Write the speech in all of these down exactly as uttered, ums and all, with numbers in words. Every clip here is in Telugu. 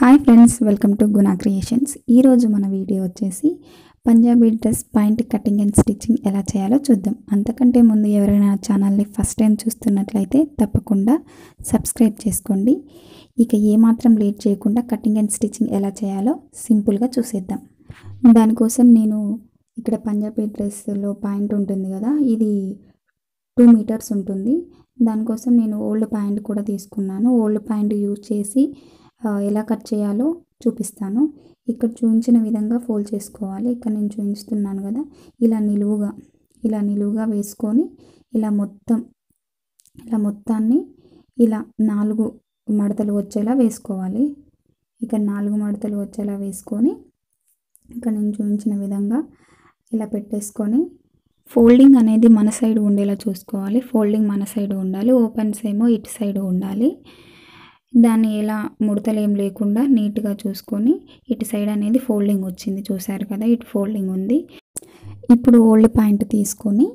Hi friends, welcome to Guna creations. ఈరోజు మన వీడియో వచ్చేసి Punjabi dress point cutting and stitching ఎలా చేయాలో చూద్దాం. అంతకంటే ముందు ఎవరైనా ఛానల్ని ఫస్ట్ టైం చూస్తున్నట్లయితే తప్పకుండా సబ్స్క్రైబ్ చేసుకోండి. ఇక ఏమాత్రం లేట్ చేయకుండా కటింగ్ అండ్ స్టిచ్చింగ్ ఎలా చేయాలో సింపుల్గా చూసేద్దాం. దానికోసం నేను ఇక్కడ పంజాబీ డ్రెస్లో పాయింట్ ఉంటుంది కదా, ఇది టూ మీటర్స్ ఉంటుంది. దానికోసం నేను ఓల్డ్ పాయింట్ కూడా తీసుకున్నాను. ఓల్డ్ పాయింట్ యూజ్ చేసి ఎలా కట్ చేయాలో చూపిస్తాను. ఇక్కడ చూపించిన విధంగా ఫోల్డ్ చేసుకోవాలి. ఇక్కడ నేను చూపిస్తున్నాను కదా, ఇలా నిలువుగా ఇలా నిలువుగా వేసుకొని ఇలా మొత్తం ఇలా మొత్తాన్ని ఇలా నాలుగు మడతలు వచ్చేలా వేసుకోవాలి. ఇక్కడ నాలుగు మడతలు వచ్చేలా వేసుకొని ఇక్కడ నేను చూపించిన విధంగా ఇలా పెట్టేసుకొని ఫోల్డింగ్ అనేది మన సైడ్ ఉండేలా చూసుకోవాలి. ఫోల్డింగ్ మన సైడ్ ఉండాలి, ఓపెన్స్ ఏమో ఇటు సైడ్ ఉండాలి. దాన్ని ఎలా ముడతలేం లేకుండా నీట్గా చూసుకొని ఇటు సైడ్ అనేది ఫోల్డింగ్ వచ్చింది చూసారు కదా, ఇటు ఫోల్డింగ్ ఉంది. ఇప్పుడు ఓల్డ్ పాయింట్ తీసుకొని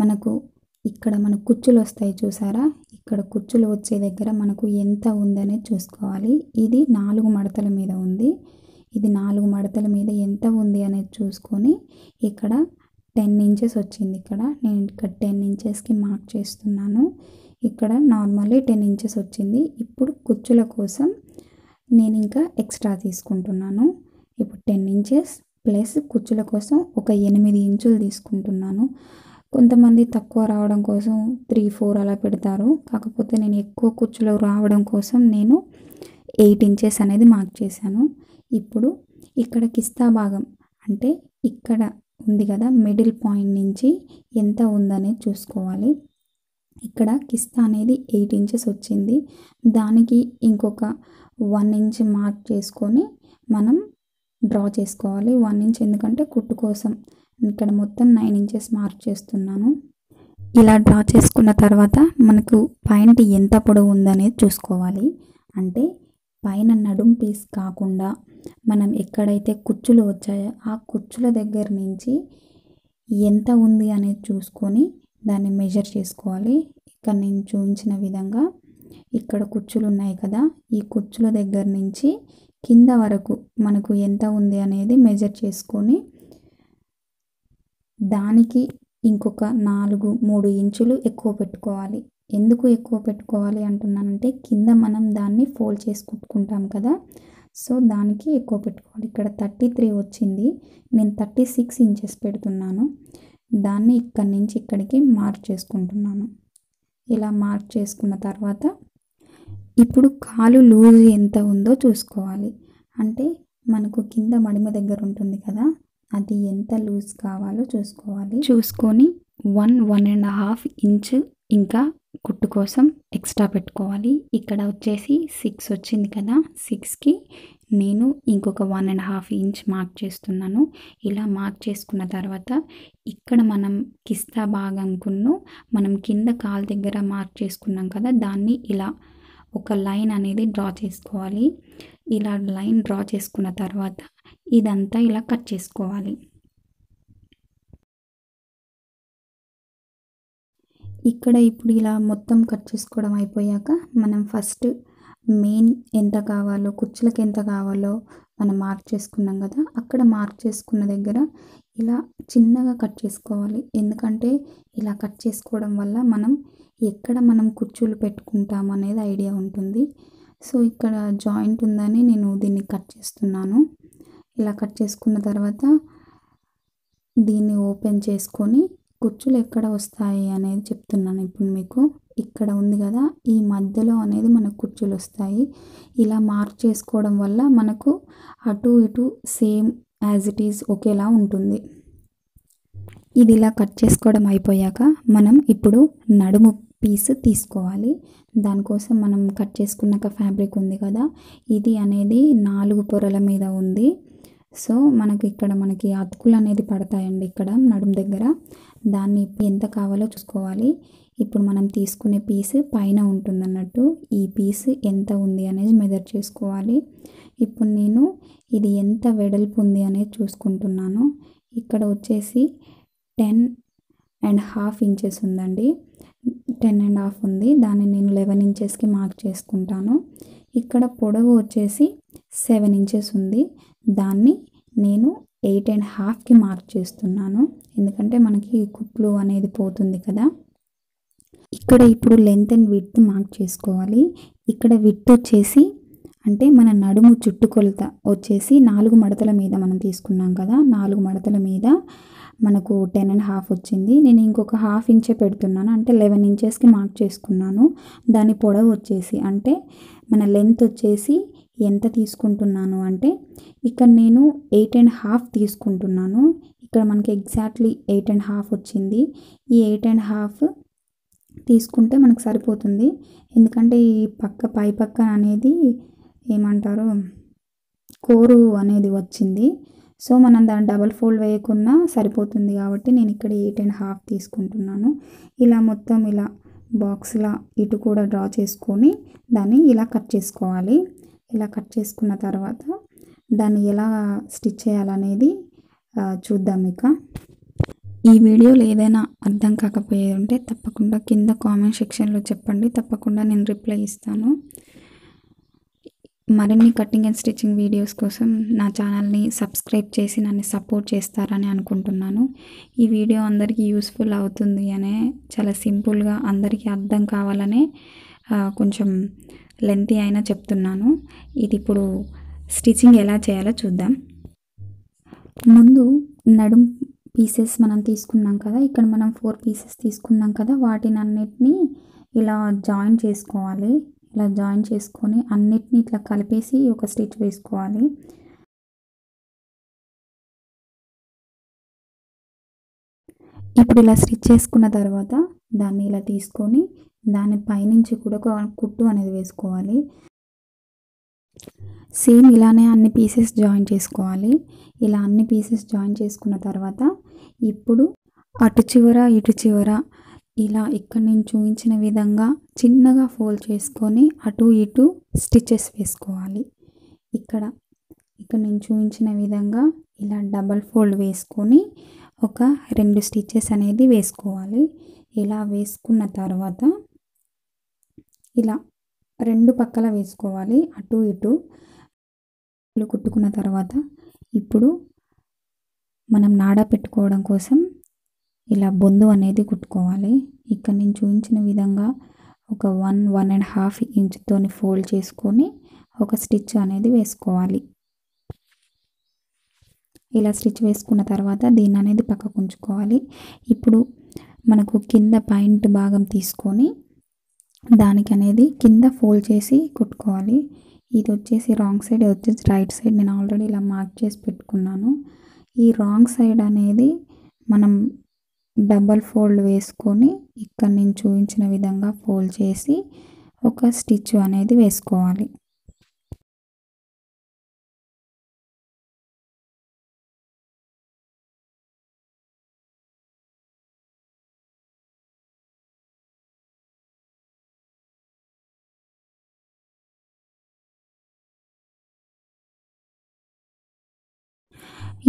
మనకు ఇక్కడ మన కుచ్చులు వస్తాయి చూసారా, ఇక్కడ కుచ్చులు వచ్చే దగ్గర మనకు ఎంత ఉందనేది చూసుకోవాలి. ఇది నాలుగు మడతల మీద ఉంది, ఇది నాలుగు మడతల మీద ఎంత ఉంది అనేది చూసుకొని ఇక్కడ టెన్ ఇంచెస్ వచ్చింది. ఇక్కడ నేను ఇక్కడ టెన్ ఇంచెస్కి మార్క్ చేస్తున్నాను. ఇక్కడ నార్మల్లీ టెన్ ఇంచెస్ వచ్చింది. ఇప్పుడు కుచ్చుల కోసం నేను ఇంకా ఎక్స్ట్రా తీసుకుంటున్నాను. ఇప్పుడు టెన్ ఇంచెస్ ప్లస్ కుచ్చుల కోసం ఒక ఎనిమిది ఇంచులు తీసుకుంటున్నాను. కొంతమంది తక్కువ రావడం కోసం త్రీ ఫోర్ అలా పెడతారు. కాకపోతే నేను ఎక్కువ కుచ్చులు రావడం కోసం నేను ఎయిట్ ఇంచెస్ అనేది మార్క్ చేశాను. ఇప్పుడు ఇక్కడ కిస్తా భాగం అంటే ఇక్కడ ఉంది కదా, మిడిల్ పాయింట్ నుంచి ఎంత ఉందనేది చూసుకోవాలి. ఇక్కడ కిస్తా అనేది ఎయిట్ ఇంచెస్ వచ్చింది. దానికి ఇంకొక వన్ ఇంచ్ మార్క్ చేసుకొని మనం డ్రా చేసుకోవాలి. వన్ ఇంచ్ ఎందుకంటే కుట్టు కోసం. ఇక్కడ మొత్తం నైన్ ఇంచెస్ మార్క్ చేస్తున్నాను. ఇలా డ్రా చేసుకున్న తర్వాత మనకు పాయింట్ ఎంత పొడవు ఉందనేది చూసుకోవాలి. అంటే పైన నడుం పీస్ కాకుండా మనం ఎక్కడైతే కుచ్చులు వచ్చాయో ఆ కుచ్చుల దగ్గర నుంచి ఎంత ఉంది అనేది చూసుకొని దాన్ని మెజర్ చేసుకోవాలి. ఇక్కడ నేను చూపించిన విధంగా ఇక్కడ కుచ్చులు ఉన్నాయి కదా, ఈ కుచ్చుల దగ్గర నుంచి కింద వరకు మనకు ఎంత ఉంది అనేది మెజర్ చేసుకొని దానికి ఇంకొక నాలుగు మూడు ఇంచులు ఎక్కువ పెట్టుకోవాలి. ఎందుకు ఎక్కువ పెట్టుకోవాలి అంటున్నానంటే కింద మనం దాన్ని ఫోల్డ్ చేసి కుట్టుకుంటాం కదా, సో దానికి ఎక్కువ పెట్టుకోవాలి. ఇక్కడ థర్టీ త్రీ వచ్చింది, నేను థర్టీ సిక్స్ ఇంచెస్ పెడుతున్నాను. దాన్ని ఇక్కడి నుంచి ఇక్కడికి మార్క్ చేసుకుంటున్నాను. ఇలా మార్క్ చేసుకున్న తర్వాత ఇప్పుడు కాలు లూజ్ ఎంత ఉందో చూసుకోవాలి. అంటే మనకు కింద మడిమ దగ్గర ఉంటుంది కదా, అది ఎంత లూజ్ కావాలో చూసుకోవాలి. చూసుకొని one one and half inch ఇంకా కుట్టు కోసం ఎక్స్ట్రా పెట్టుకోవాలి. ఇక్కడ వచ్చేసి సిక్స్ వచ్చింది కదా, సిక్స్కి నేను ఇంకొక one and half inch mark చేస్తున్నాను. ఇలా మార్క్ చేసుకున్న తర్వాత ఇక్కడ మనం కిస్తా భాగంకును మనం కింద కాలు దగ్గర మార్క్ చేసుకున్నాం కదా, దాన్ని ఇలా ఒక లైన్ అనేది డ్రా చేసుకోవాలి. ఇలా లైన్ డ్రా చేసుకున్న తర్వాత ఇదంతా ఇలా కట్ చేసుకోవాలి. ఇక్కడ ఇప్పుడు ఇలా మొత్తం కట్ చేసుకోవడం అయిపోయాక మనం ఫస్ట్ మెయిన్ ఎంత కావాలో, కుచ్చులకు ఎంత కావాలో మనం మార్క్ చేసుకున్నాం కదా, అక్కడ మార్క్ చేసుకున్న దగ్గర ఇలా చిన్నగా కట్ చేసుకోవాలి. ఎందుకంటే ఇలా కట్ చేసుకోవడం వల్ల మనం ఎక్కడ మనం కుచ్చులు పెట్టుకుంటాం అనేది ఐడియా ఉంటుంది. సో ఇక్కడ జాయింట్ ఉందని నేను దీన్ని కట్ చేస్తున్నాను. ఇలా కట్ చేసుకున్న తర్వాత దీన్ని ఓపెన్ చేసుకొని కుచ్చులు ఎక్కడ వస్తాయి అనేది చెప్తున్నాను. ఇప్పుడు మీకు ఇక్కడ ఉంది కదా, ఈ మధ్యలో అనేది మనకు కుచ్చులు వస్తాయి. ఇలా మార్క్ చేసుకోవడం వల్ల మనకు అటు ఇటు సేమ్ యాజ్ ఇట్ ఈజ్ ఒకేలా ఉంటుంది. ఇది ఇలా కట్ చేసుకోవడం అయిపోయాక మనం ఇప్పుడు నడుము పీస్ తీసుకోవాలి. దానికోసం మనం కట్ చేసుకున్నాక ఫ్యాబ్రిక్ ఉంది కదా, ఇది అనేది నాలుగు పొరల మీద ఉంది. సో మనకి ఇక్కడ మనకి అతుకులు అనేది పడతాయండి ఇక్కడ నడుము దగ్గర. దాన్ని ఎంత కావాలో చూసుకోవాలి. ఇప్పుడు మనం తీసుకునే పీస్ పైన ఉంటుంది అన్నట్టు, ఈ పీస్ ఎంత ఉంది అనేది మెజర్ చేసుకోవాలి. ఇప్పుడు నేను ఇది ఎంత వెడల్పు ఉంది అనేది చూసుకుంటున్నాను. ఇక్కడ వచ్చేసి టెన్ అండ్ హాఫ్ ఇంచెస్ ఉందండి, టెన్ అండ్ హాఫ్ ఉంది. దాన్ని నేను లెవెన్ ఇంచెస్కి మార్క్ చేసుకుంటాను. ఇక్కడ పొడవు వచ్చేసి సెవెన్ ఇంచెస్ ఉంది. దాన్ని నేను ఎయిట్ అండ్ హాఫ్కి మార్క్ చేస్తున్నాను, ఎందుకంటే మనకి కుట్లు అనేది పోతుంది కదా. ఇక్కడ ఇప్పుడు లెంత్ అండ్ విడ్త్ మార్క్ చేసుకోవాలి. ఇక్కడ విడ్త్ వచ్చేసి అంటే మన నడుము చుట్టుకొలత వచ్చేసి నాలుగు మడతల మీద మనం తీసుకున్నాం కదా, నాలుగు మడతల మీద మనకు టెన్ అండ్ హాఫ్ వచ్చింది. నేను ఇంకొక హాఫ్ ఇంచే పెడుతున్నాను, అంటే లెవెన్ ఇంచెస్కి మార్క్ చేసుకున్నాను. దాని పొడవు వచ్చేసి అంటే మన లెంత్ వచ్చేసి ఎంత తీసుకుంటున్నాను అంటే ఇక్కడ నేను ఎయిట్ అండ్ హాఫ్ తీసుకుంటున్నాను. ఇక్కడ మనకి ఎగ్జాక్ట్లీ ఎయిట్ అండ్ హాఫ్ వచ్చింది. ఈ ఎయిట్ అండ్ హాఫ్ తీసుకుంటే మనకు సరిపోతుంది, ఎందుకంటే ఈ పక్క పై పక్క అనేది ఏమంటారు కోరు అనేది వచ్చింది. సో మనం దాన్ని డబల్ ఫోల్డ్ వేయకుండా సరిపోతుంది కాబట్టి నేను ఇక్కడ ఎయిట్ అండ్ హాఫ్ తీసుకుంటున్నాను. ఇలా మొత్తం ఇలా బాక్స్లా ఇటు కూడా డ్రా చేసుకొని దాన్ని ఇలా కట్ చేసుకోవాలి. ఇలా కట్ చేసుకున్న తర్వాత దాన్ని ఎలా స్టిచ్ చేయాలనేది చూద్దాం. ఇక ఈ వీడియోలో ఏదైనా అర్థం కాకపోయే ఉంటే తప్పకుండా కింద కామెంట్ సెక్షన్లో చెప్పండి, తప్పకుండా నేను రిప్లై ఇస్తాను. మరిన్ని కటింగ్ అండ్ స్టిచ్చింగ్ వీడియోస్ కోసం నా ఛానల్ని సబ్స్క్రైబ్ చేసి నన్ను సపోర్ట్ చేస్తారని అనుకుంటున్నాను. ఈ వీడియో అందరికీ యూస్ఫుల్ అవుతుంది అనే చాలా సింపుల్గా అందరికీ అర్థం కావాలనే కొంచెం లెంతీ అయినా చెప్తున్నాను. ఇది ఇప్పుడు స్టిచ్చింగ్ ఎలా చేయాలో చూద్దాం. ముందు నడుం పీసెస్ మనం తీసుకున్నాం కదా, ఇక్కడ మనం ఫోర్ పీసెస్ తీసుకున్నాం కదా, వాటిని అన్నిటినీ ఇలా జాయిన్ చేసుకోవాలి. ఇలా జాయిన్ చేసుకొని అన్నిటినీ ఇట్లా కలిపేసి ఒక స్టిచ్ వేసుకోవాలి. ఇప్పుడు ఇలా స్టిచ్ చేసుకున్న తర్వాత దాన్ని ఇలా తీసుకొని దాని పైనుంచి కూడా ఒక కుట్టు అనేది వేసుకోవాలి. సేమ్ ఇలానే అన్ని పీసెస్ జాయిన్ చేసుకోవాలి. ఇలా అన్ని పీసెస్ జాయిన్ చేసుకున్న తర్వాత ఇప్పుడు అటు చివర ఇటు చివర ఇలా ఇక్కడ నేను చూపించిన విధంగా చిన్నగా ఫోల్డ్ చేసుకొని అటు ఇటు స్టిచ్చెస్ వేసుకోవాలి. ఇక్కడ ఇక్కడ నేను చూపించిన విధంగా ఇలా డబల్ ఫోల్డ్ వేసుకొని ఒక రెండు స్టిచ్చెస్ అనేది వేసుకోవాలి. ఇలా వేసుకున్న తర్వాత ఇలా రెండు పక్కల వేసుకోవాలి, అటు ఇటు కుట్టుకున్న తర్వాత ఇప్పుడు మనం నాడ పెట్టుకోవడం కోసం ఇలా బొందు అనేది కుట్టుకోవాలి. ఇక్కడ నేను చూపించిన విధంగా ఒక వన్ వన్ అండ్ హాఫ్ ఇంచుతో ఫోల్డ్ చేసుకొని ఒక స్టిచ్ అనేది వేసుకోవాలి. ఇలా స్టిచ్ వేసుకున్న తర్వాత దీన్ని అనేది పక్కకు ఉంచుకోవాలి. ఇప్పుడు మనకు కింద పాయింట్ భాగం తీసుకొని దానికి అనేది కింద ఫోల్డ్ చేసి కుట్టుకోవాలి. ఇది వచ్చేసి రాంగ్ సైడ్, ఇది వచ్చేసి రైట్ సైడ్. నేను ఆల్రెడీ ఇలా మార్క్ చేసి పెట్టుకున్నాను. ఈ రాంగ్ సైడ్ అనేది మనం డబల్ ఫోల్డ్ వేసుకొని ఇక్కడ నేను చూపించిన విధంగా ఫోల్డ్ చేసి ఒక స్టిచ్ అనేది వేసుకోవాలి.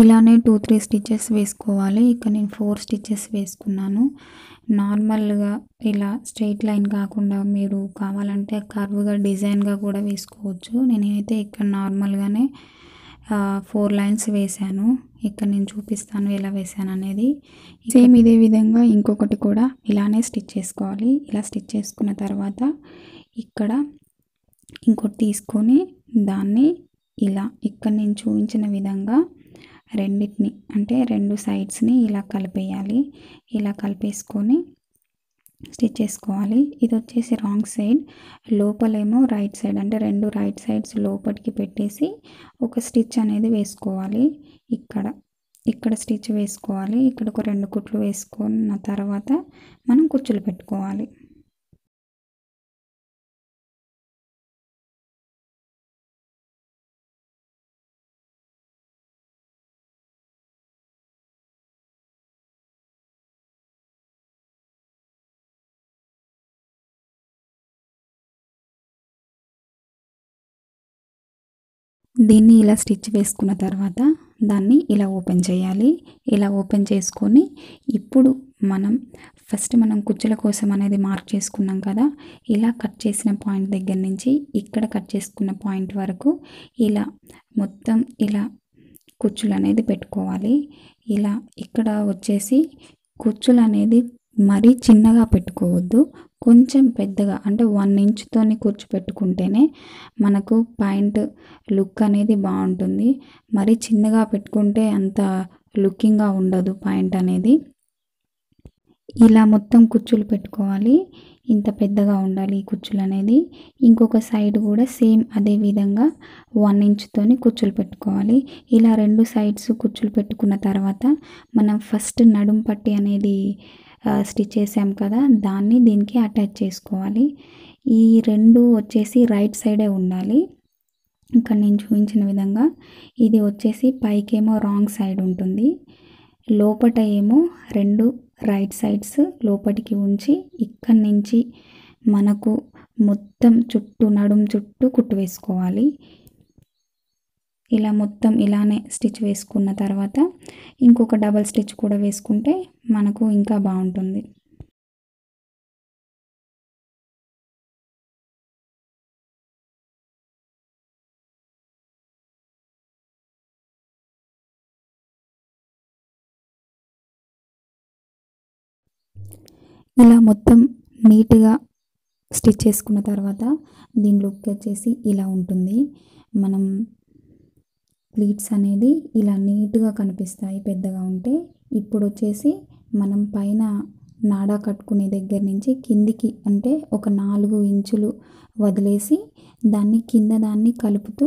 ఇలానే టూ త్రీ స్టిచ్చెస్ వేసుకోవాలి. ఇక్కడ నేను ఫోర్ స్టిచ్చెస్ వేసుకున్నాను. నార్మల్గా ఇలా స్ట్రైట్ లైన్ కాకుండా మీరు కావాలంటే కర్వ్గా డిజైన్గా కూడా వేసుకోవచ్చు. నేనైతే ఇక్కడ నార్మల్గానే ఫోర్ లైన్స్ వేశాను. ఇక్కడ నేను చూపిస్తాను ఎలా వేశాను అనేది. సేమ్ ఇదే విధంగా ఇంకొకటి కూడా ఇలానే స్టిచ్ చేసుకోవాలి. ఇలా స్టిచ్ చేసుకున్న తర్వాత ఇక్కడ ఇంకోటి తీసుకొని దాన్ని ఇలా ఇక్కడ నేను చూపించిన విధంగా రెండింటిని అంటే రెండు సైడ్స్ని ఇలా కలిపేయాలి. ఇలా కలిపేసుకొని స్టిచ్ చేసుకోవాలి. ఇది వచ్చేసి రాంగ్ సైడ్, లోపలేమో రైట్ సైడ్, అంటే రెండు రైట్ సైడ్స్ లోపలికి పెట్టేసి ఒక స్టిచ్ అనేది వేసుకోవాలి. ఇక్కడ ఇక్కడ స్టిచ్ వేసుకోవాలి. ఇక్కడ ఒక రెండు కుట్లు వేసుకున్న తర్వాత మనం కుచ్చులు పెట్టుకోవాలి. దీన్ని ఇలా స్టిచ్ వేసుకున్న తర్వాత దాన్ని ఇలా ఓపెన్ చేయాలి. ఇలా ఓపెన్ చేసుకొని ఇప్పుడు మనం ఫస్ట్ మనం కుచ్చుల కోసం అనేది మార్క్ చేసుకున్నాం కదా, ఇలా కట్ చేసిన పాయింట్ దగ్గర నుంచి ఇక్కడ కట్ చేసుకున్న పాయింట్ వరకు ఇలా మొత్తం ఇలా కుచ్చులు అనేది పెట్టుకోవాలి. ఇలా ఇక్కడ వచ్చేసి కుచ్చులు అనేది మరీ చిన్నగా పెట్టుకోవద్దు, కొంచెం పెద్దగా అంటే వన్ ఇంచ్తోని కుచ్చు పెట్టుకుంటేనే మనకు పాయింట్ లుక్ అనేది బాగుంటుంది. మరీ చిన్నగా పెట్టుకుంటే అంత లుకింగ్గా ఉండదు పాయింట్ అనేది. ఇలా మొత్తం కుచ్చులు పెట్టుకోవాలి, ఇంత పెద్దగా ఉండాలి ఈ కుచ్చులు అనేది. ఇంకొక సైడ్ కూడా సేమ్ అదే విధంగా వన్ ఇంచ్తోని కుచ్చులు పెట్టుకోవాలి. ఇలా రెండు సైడ్స్ కుచ్చులు పెట్టుకున్న తర్వాత మనం ఫస్ట్ నడుం పట్టి అనేది స్టిచ్ చేసాం కదా, దాన్ని దీనికి అటాచ్ చేసుకోవాలి. ఈ రెండు వచ్చేసి రైట్ సైడే ఉండాలి, ఇక్కడ నేను చూపించిన విధంగా. ఇది వచ్చేసి పైకేమో రాంగ్ సైడ్ ఉంటుంది, లోపట ఏమో రెండు రైట్ సైడ్స్ లోపటికి ఉంచి ఇక్కడి నుంచి మనకు మొత్తం చుట్టూ నడుం చుట్టూ కుట్టు వేసుకోవాలి. ఇలా మొత్తం ఇలానే స్టిచ్ వేసుకున్న తర్వాత ఇంకొక డబల్ స్టిచ్ కూడా వేసుకుంటే మనకు ఇంకా బాగుంటుంది. ఇలా మొత్తం నీట్గా స్టిచ్ చేసుకున్న తర్వాత దీని లుక్ వచ్చేసి ఇలా ఉంటుంది. మనం ప్లీట్స్ అనేది ఇలా నీట్గా కనిపిస్తాయి పెద్దగా ఉంటే. ఇప్పుడు వచ్చేసి మనం పైన నాడా కట్టుకునే దగ్గర నుంచి కిందికి అంటే ఒక నాలుగు ఇంచులు వదిలేసి దాన్ని కింద దాన్ని కలుపుతూ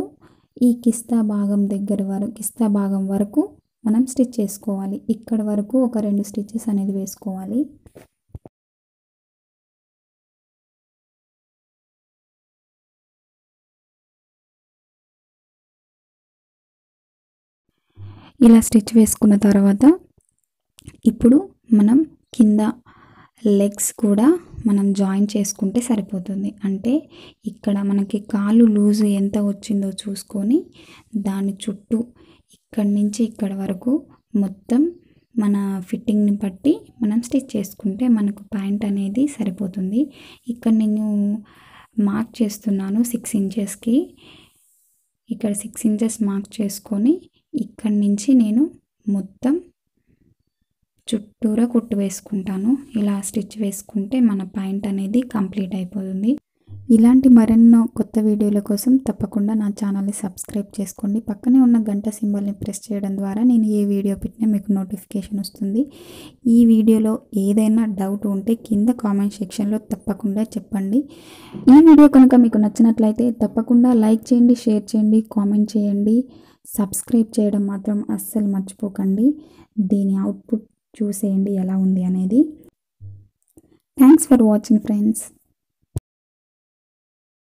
ఈ కిస్తా భాగం దగ్గర వరకు కిస్తా భాగం వరకు మనం స్టిచ్ చేసుకోవాలి. ఇక్కడ వరకు ఒక రెండు స్టిచ్చెస్ అనేది వేసుకోవాలి. ఇలా స్టిచ్ వేసుకున్న తర్వాత ఇప్పుడు మనం కింద లెగ్స్ కూడా మనం జాయిన్ చేసుకుంటే సరిపోతుంది. అంటే ఇక్కడ మనకి కాలు లూజు ఎంత వచ్చిందో చూసుకొని దాని చుట్టూ ఇక్కడి నుంచి ఇక్కడ వరకు మొత్తం మన ఫిట్టింగ్ని బట్టి మనం స్టిచ్ చేసుకుంటే మనకు ప్యాంట్ అనేది సరిపోతుంది. ఇక్కడ నేను మార్క్ చేస్తున్నాను సిక్స్ ఇంచెస్కి. ఇక్కడ సిక్స్ ఇంచెస్ మార్క్ చేసుకొని ఇక్కడి నుంచి నేను మొత్తం చుట్టూరా కుట్టు వేసుకుంటాను. ఇలా స్టిచ్ వేసుకుంటే మన ప్యాంట్ అనేది కంప్లీట్ అయిపోతుంది. ఇలాంటి మరెన్నో కొత్త వీడియోల కోసం తప్పకుండా నా ఛానల్ని సబ్స్క్రైబ్ చేసుకోండి. పక్కనే ఉన్న గంట సింబల్ని ప్రెస్ చేయడం ద్వారా నేను ఏ వీడియో పెట్టినా మీకు నోటిఫికేషన్ వస్తుంది. ఈ వీడియోలో ఏదైనా డౌట్ ఉంటే కింద కామెంట్ సెక్షన్లో తప్పకుండా చెప్పండి. ఈ వీడియో కనుక మీకు నచ్చినట్లయితే తప్పకుండా లైక్ చేయండి, షేర్ చేయండి, కామెంట్ చేయండి. సబ్స్క్రైబ్ చేయడం మాత్రం అస్సలు మర్చిపోకండి. దీని అవుట్పుట్ చూసేయండి ఎలా ఉంది అనేది. Thanks for watching friends.